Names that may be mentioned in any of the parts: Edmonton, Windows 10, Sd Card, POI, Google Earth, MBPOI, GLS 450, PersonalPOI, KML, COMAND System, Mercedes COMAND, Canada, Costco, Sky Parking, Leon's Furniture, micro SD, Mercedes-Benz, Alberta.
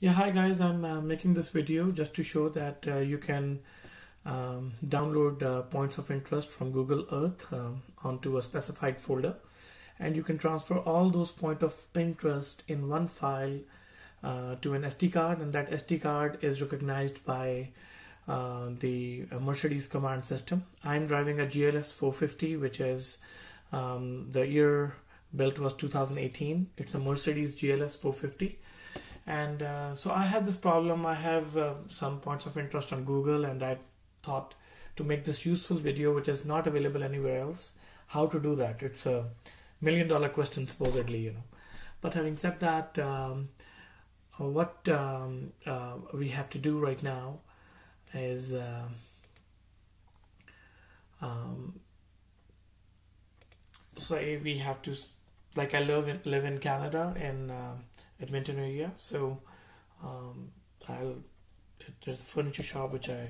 Yeah, hi guys, I'm making this video just to show that you can download points of interest from Google Earth onto a specified folder, and you can transfer all those points of interest in one file to an SD card, and that SD card is recognized by the Mercedes command system. I'm driving a GLS 450, which is the year built was 2018. It's a Mercedes GLS 450. And so I have this problem. I have some points of interest on Google, and I thought to make this useful video, which is not available anywhere else, how to do that. It's a $1 million question, supposedly, you know. But having said that, what we have to do right now is say we have to, like, I live in Canada in Edmonton area, so there's a furniture shop which I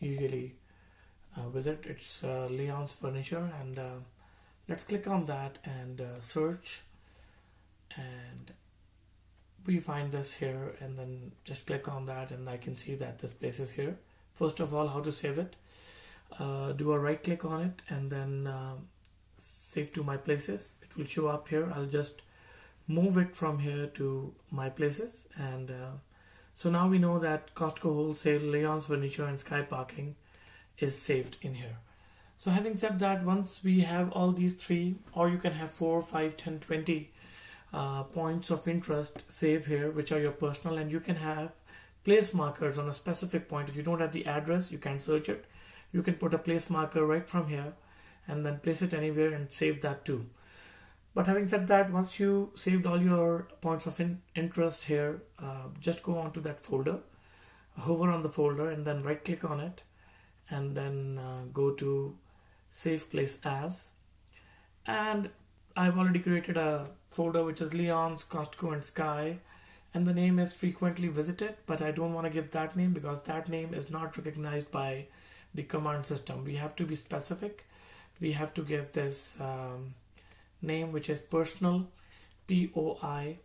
usually visit. It's Leon's Furniture, and let's click on that and search, and we find this here, and then just click on that, and I can see that this place is here. First of all, how to save it? Do a right click on it and then save to my places. It will show up here. I'll just move it from here to my places, and so now we know that Costco Wholesale, Leon's Furniture and Sky Parking is saved in here. So having said that, once we have all these three, or you can have 4, 5, 10, 20 points of interest saved here, which are your personal, and you can have place markers on a specific point. If you don't have the address, you can search it. You can put a place marker right from here and then place it anywhere and save that too. But having said that, once you saved all your points of interest here, just go on to that folder, hover on the folder, and then right click on it, and then go to save place as. And I've already created a folder which is Leon's, Costco and Sky, and the name is frequently visited, but I don't want to give that name because that name is not recognized by the command system. We have to be specific. We have to give this name, which is personal, POI,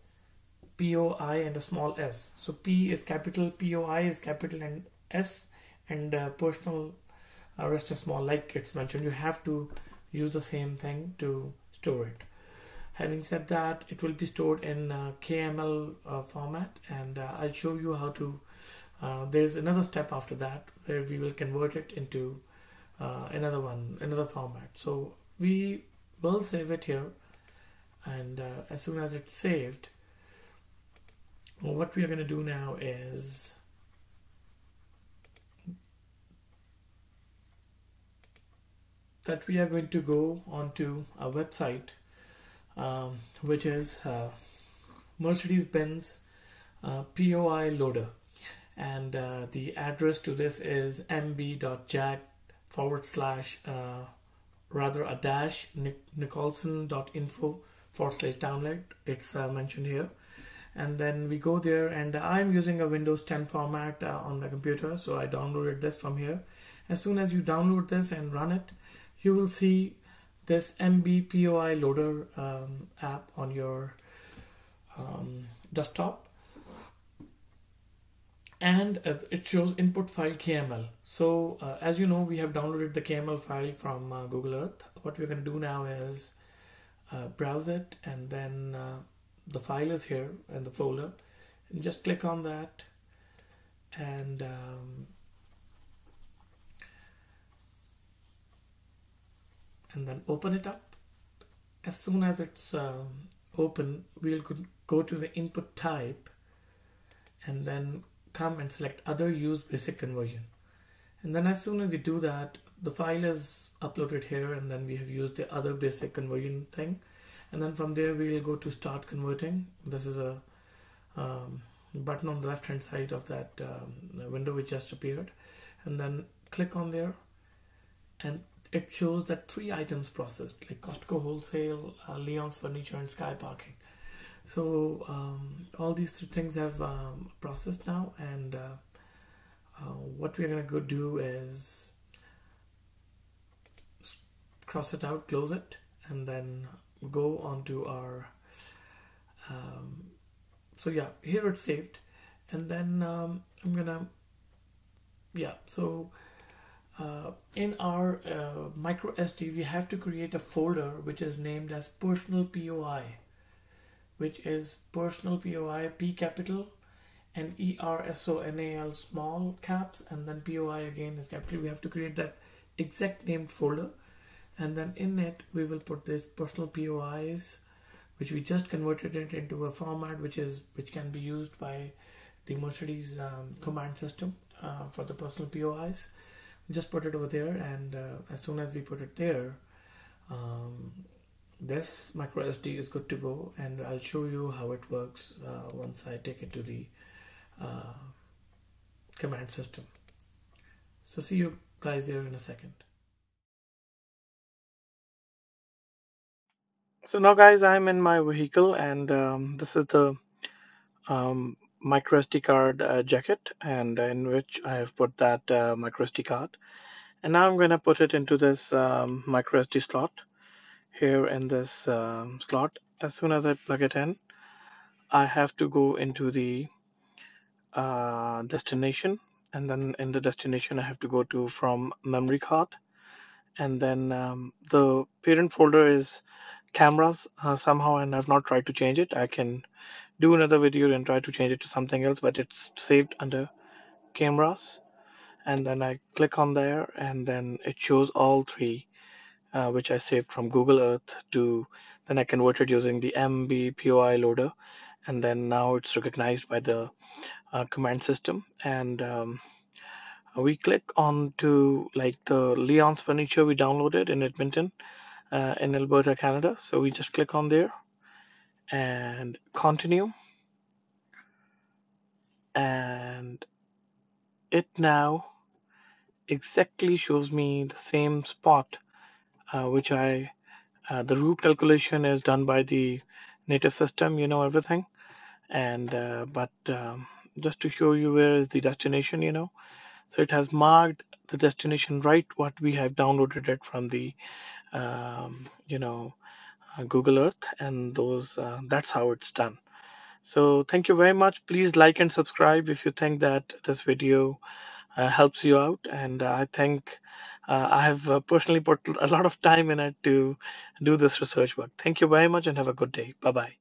POI and a small s. So P is capital, POI is capital and S, and personal rest is small, like it's mentioned. You have to use the same thing to store it. Having said that, it will be stored in KML format, and I'll show you how to, there's another step after that where we will convert it into another format. So we will save it here, and as soon as it's saved, well, what we are going to do now is that we are going to go onto a website which is Mercedes-Benz POI loader, and the address to this is mb.jack/nicholson.info/download. It's mentioned here, and then we go there, and I'm using a Windows 10 format on my computer, so I downloaded this from here. As soon as you download this and run it, you will see this MBPOI loader app on your desktop, and it shows input file KML. So as you know, we have downloaded the KML file from Google Earth. What we're going to do now is browse it, and then the file is here in the folder, and just click on that, and then open it up. As soon as it's open, we'll go to the input type, and then come and select other use basic conversion, and then as soon as we do that, the file is uploaded here, and then we have used the other basic conversion thing, and then from there we will go to start converting. This is a button on the left hand side of that window which just appeared, and then click on there, and it shows that 3 items processed, like Costco Wholesale, Leon's Furniture and Sky Parking. So all these 3 things have processed now, and what we're going to go do is cross it out, close it, and then go on to our so yeah, here it's saved. And then I'm gonna, yeah, so in our micro SD, we have to create a folder which is named as personal POI, which is personal POI, P capital, and ERSONAL small caps, and then POI again is capital. We have to create that exact named folder, and then in it we will put this personal POIs, which we just converted it into a format which can be used by the Mercedes command system for the personal POIs. We just put it over there, and as soon as we put it there, this micro SD is good to go, and I'll show you how it works once I take it to the command system. So see you guys there in a second. So now guys, I'm in my vehicle, and this is the micro SD card jacket, and in which I have put that micro SD card, and now I'm going to put it into this micro SD slot here in this slot. As soon as I plug it in, I have to go into the destination, and then in the destination I have to go to from memory card, and then the parent folder is cameras somehow, and I've not tried to change it. I can do another video and try to change it to something else, but it's saved under cameras, and then I click on there, and then it shows all three which I saved from Google Earth to, then I converted using the MBPOI loader, and then now it's recognized by the command system. And we click on to like the Leon's Furniture we downloaded in Edmonton, in Alberta, Canada. So we just click on there and continue, and it now exactly shows me the same spot which I the route calculation is done by the native system, you know, everything. And just to show you where is the destination, you know, so it has marked the destination right what we have downloaded it from the you know, Google Earth, and those that's how it's done. So thank you very much. Please like and subscribe if you think that this video helps you out, and I think I have personally put a lot of time in it to do this research work. Thank you very much and have a good day. Bye bye.